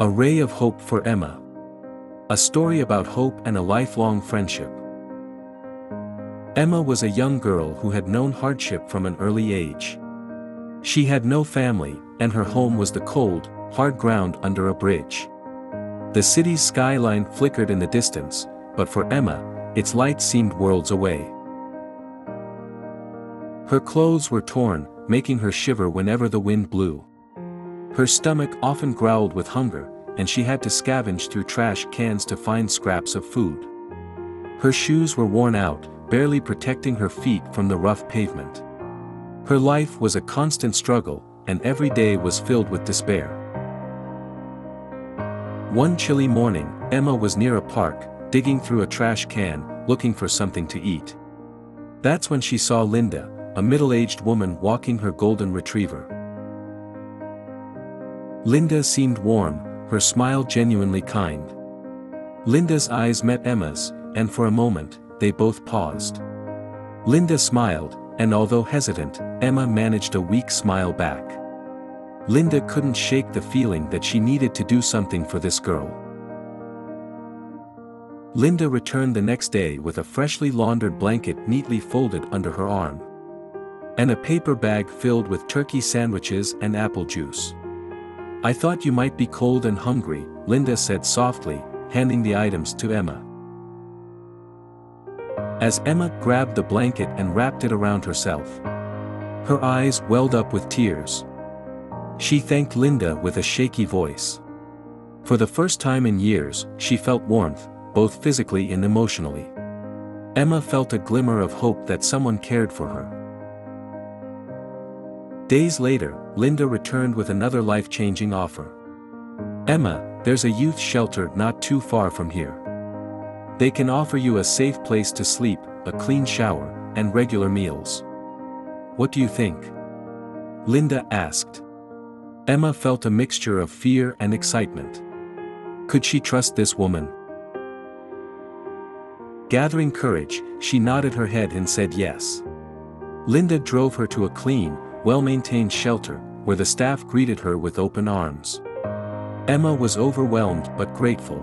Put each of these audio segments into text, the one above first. A Ray of Hope for Emma. A story about hope and a lifelong friendship. Emma was a young girl who had known hardship from an early age. She had no family, and her home was the cold, hard ground under a bridge. The city's skyline flickered in the distance, but for Emma, its light seemed worlds away. Her clothes were torn, making her shiver whenever the wind blew. Her stomach often growled with hunger, and she had to scavenge through trash cans to find scraps of food. Her shoes were worn out, barely protecting her feet from the rough pavement. Her life was a constant struggle, and every day was filled with despair. One chilly morning, Emma was near a park, digging through a trash can, looking for something to eat. That's when she saw Linda, a middle-aged woman walking her golden retriever. Linda seemed warm, her smile genuinely kind. Linda's eyes met Emma's, and for a moment, they both paused. Linda smiled, and although hesitant, Emma managed a weak smile back. Linda couldn't shake the feeling that she needed to do something for this girl. Linda returned the next day with a freshly laundered blanket neatly folded under her arm, and a paper bag filled with turkey sandwiches and apple juice. "I thought you might be cold and hungry," Linda said softly, handing the items to Emma. As Emma grabbed the blanket and wrapped it around herself, her eyes welled up with tears. She thanked Linda with a shaky voice. For the first time in years, she felt warmth, both physically and emotionally. Emma felt a glimmer of hope that someone cared for her. Days later, Linda returned with another life-changing offer. "Emma, there's a youth shelter not too far from here. They can offer you a safe place to sleep, a clean shower, and regular meals. What do you think?" Linda asked. Emma felt a mixture of fear and excitement. Could she trust this woman? Gathering courage, she nodded her head and said yes. Linda drove her to a clean, well-maintained shelter, where the staff greeted her with open arms. Emma was overwhelmed but grateful.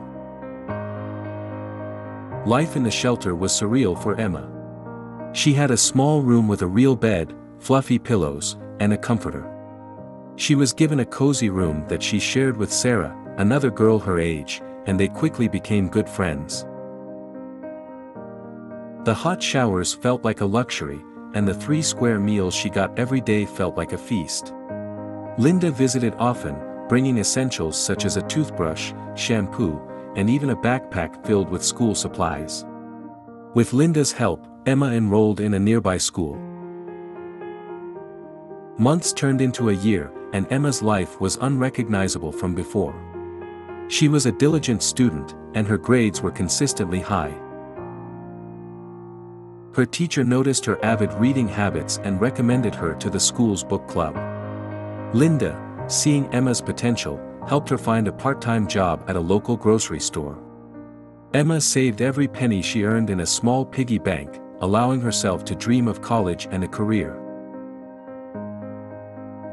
Life in the shelter was surreal for Emma. She had a small room with a real bed, fluffy pillows, and a comforter. She was given a cozy room that she shared with Sarah, another girl her age, and they quickly became good friends. The hot showers felt like a luxury, and the 3 square meals she got every day felt like a feast. Linda visited often, bringing essentials such as a toothbrush, shampoo, and even a backpack filled with school supplies. With Linda's help, Emma enrolled in a nearby school. Months turned into a year, and Emma's life was unrecognizable from before. She was a diligent student, and her grades were consistently high. Her teacher noticed her avid reading habits and recommended her to the school's book club. Linda, seeing Emma's potential, helped her find a part-time job at a local grocery store. Emma saved every penny she earned in a small piggy bank, allowing herself to dream of college and a career.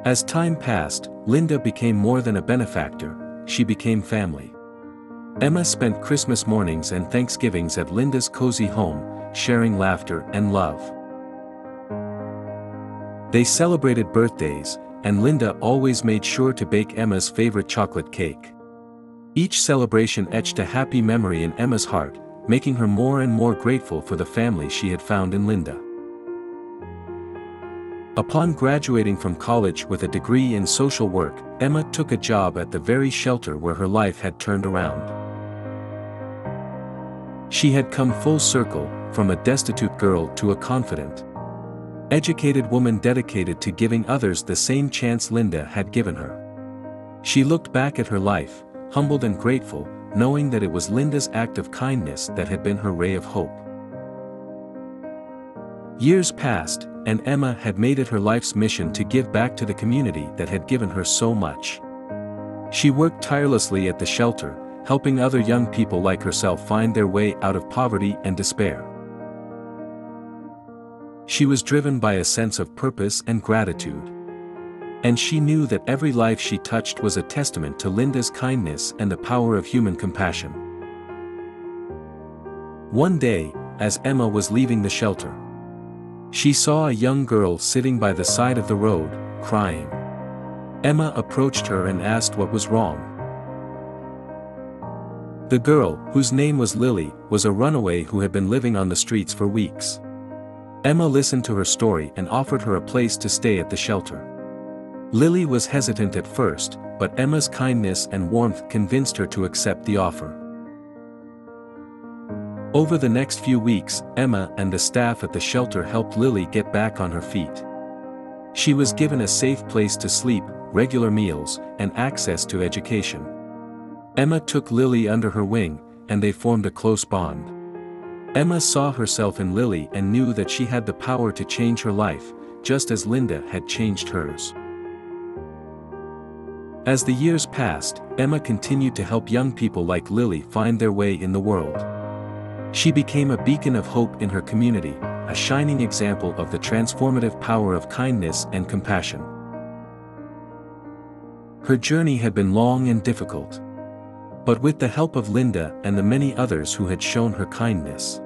As time passed, Linda became more than a benefactor, she became family. Emma spent Christmas mornings and Thanksgivings at Linda's cozy home, sharing laughter and love. They celebrated birthdays, and Linda always made sure to bake Emma's favorite chocolate cake. Each celebration etched a happy memory in Emma's heart, making her more and more grateful for the family she had found in Linda. Upon graduating from college with a degree in social work, Emma took a job at the very shelter where her life had turned around. She had come full circle, from a destitute girl to a confident, educated woman dedicated to giving others the same chance Linda had given her. She looked back at her life, humbled and grateful, knowing that it was Linda's act of kindness that had been her ray of hope. Years passed, and Emma had made it her life's mission to give back to the community that had given her so much. She worked tirelessly at the shelter, helping other young people like herself find their way out of poverty and despair. She was driven by a sense of purpose and gratitude. And she knew that every life she touched was a testament to Linda's kindness and the power of human compassion. One day, as Emma was leaving the shelter, she saw a young girl sitting by the side of the road, crying. Emma approached her and asked what was wrong. The girl, whose name was Lily, was a runaway who had been living on the streets for weeks. Emma listened to her story and offered her a place to stay at the shelter. Lily was hesitant at first, but Emma's kindness and warmth convinced her to accept the offer. Over the next few weeks, Emma and the staff at the shelter helped Lily get back on her feet. She was given a safe place to sleep, regular meals, and access to education. Emma took Lily under her wing, and they formed a close bond. Emma saw herself in Lily and knew that she had the power to change her life, just as Linda had changed hers. As the years passed, Emma continued to help young people like Lily find their way in the world. She became a beacon of hope in her community, a shining example of the transformative power of kindness and compassion. Her journey had been long and difficult. But with the help of Linda and the many others who had shown her kindness,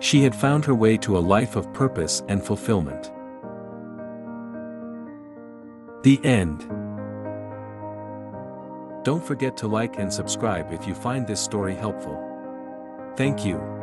she had found her way to a life of purpose and fulfillment. The end. Don't forget to like and subscribe if you find this story helpful. Thank you.